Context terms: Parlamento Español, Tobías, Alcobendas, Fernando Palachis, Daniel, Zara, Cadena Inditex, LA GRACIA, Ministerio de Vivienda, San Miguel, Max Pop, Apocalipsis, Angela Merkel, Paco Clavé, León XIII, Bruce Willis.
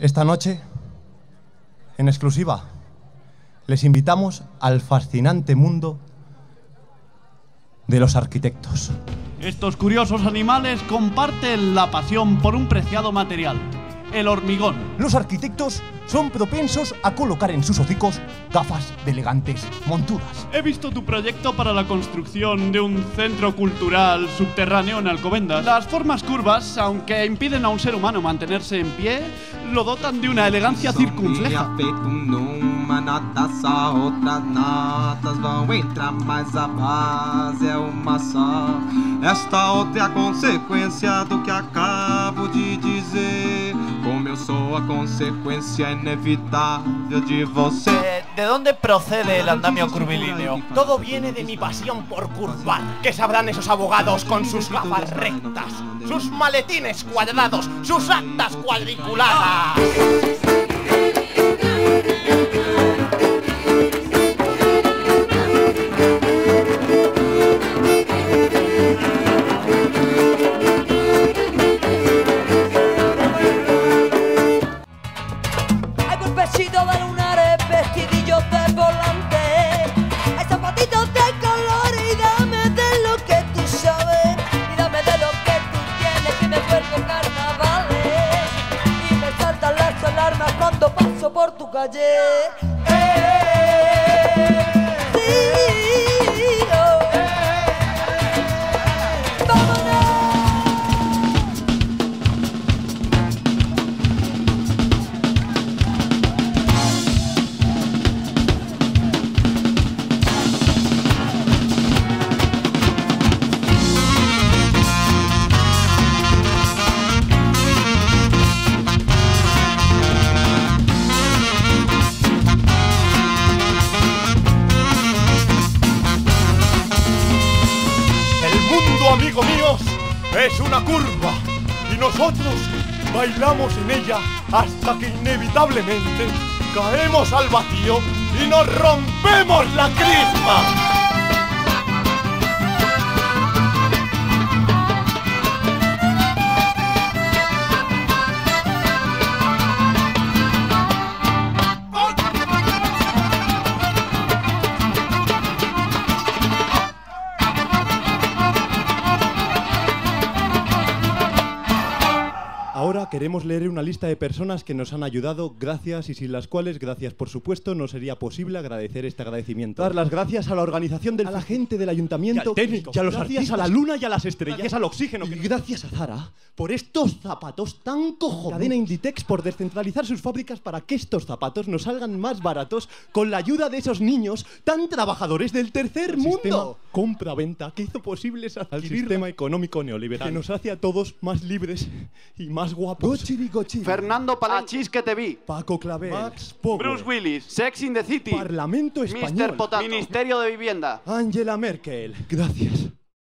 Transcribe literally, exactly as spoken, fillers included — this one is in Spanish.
Esta noche, en exclusiva, les invitamos al fascinante mundo de los arquitectos. Estos curiosos animales comparten la pasión por un preciado material, el hormigón. Los arquitectos son propensos a colocar en sus hocicos gafas de elegantes monturas. He visto tu proyecto para la construcción de un centro cultural subterráneo en Alcobendas. Las formas curvas, aunque impiden a un ser humano mantenerse en pie, lo dotan de una elegancia circunfleja. Esta otra consecuencia do que acabo de dizer, como eu sou a consecuencia inevitable de você. ¿De dónde procede el andamio curvilíneo? Todo viene de mi pasión por curvar. ¿Qué sabrán esos abogados con sus gafas rectas, sus maletines cuadrados, sus actas cuadriculadas? Por tu calle, eh, sí, oh, eh, vámonos. Amigos míos, es una curva y nosotros bailamos en ella hasta que inevitablemente caemos al vacío y nos rompemos la crisma. Ahora queremos leer una lista de personas que nos han ayudado, gracias, y sin las cuales, gracias por supuesto, no sería posible agradecer este agradecimiento. Dar las gracias a la organización del... A la gente del ayuntamiento. Y al técnico. Y a los gracias artistas, a la luna y a las estrellas. Gracias al oxígeno. Que y gracias a Zara por estos zapatos tan cojones. Cadena Inditex por descentralizar sus fábricas para que estos zapatos nos salgan más baratos con la ayuda de esos niños tan trabajadores del tercer el mundo. Sistema compra-venta que hizo posible al sistema económico neoliberal. Que nos hace a todos más libres y más guapos. Gochiri, gochiri. Fernando Palachis, que te vi. Paco Clavé. Max Pop. Bruce Willis. Sex in the City. Parlamento Español. Mister Potato. Ministerio de Vivienda. Angela Merkel. Gracias.